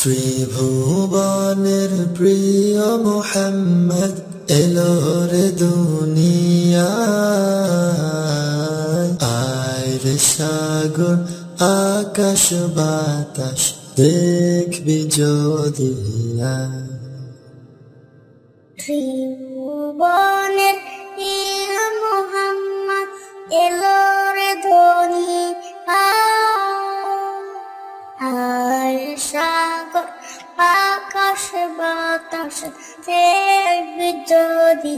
ত্রিভুবনের প্রিয় মুহাম্মদ এলো রে দুনিয়ায়, আয় রে সাগর আকাশ বাতাস দেখবি যদি আয়। ত্রিভুবনের প্রিয় মুহাম্মদ এলো রে দুনিয়ায়, আয় রে সাগর আকাশ বাতাস দেখবি যদি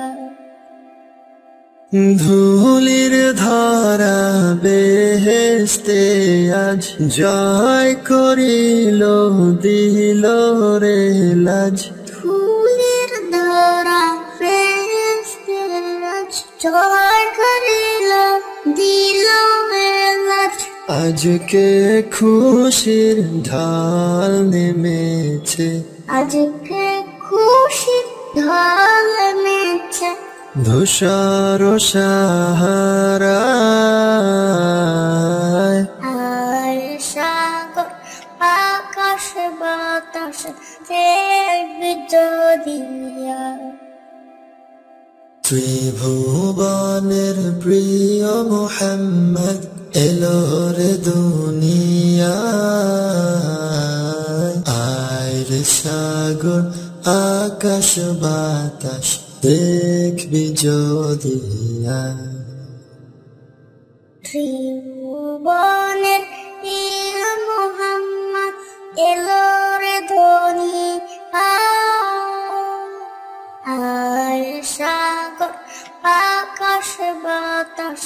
আয়। ধুলির ধারা বেহেশতে আজ জয় করিল দিল রে লাজ, ধুলির ধারা বেহেশতে আজ জয় করিল দিল রে লাজ। আজকে খুশির ঢাল নেমেছে, আজকে খুশির ঢাল নেমেছে ধূসর সাহারায়, আয় সাগর আকাশ বাতাস দেখবি যদি আয়। ত্রিভুবনের প্রিয় মুহাম্মদ এলো রে দুনিয়ায়, আয় রে সাগর আকাশ বাতাস দেখবি যদি আয়। ত্রিভুবনের প্রিয় মুহাম্মদ এলো রে দুনিয়ায়, আয় রে সাগর আকাশ বাতাস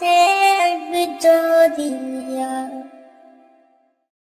দেখবি যদি।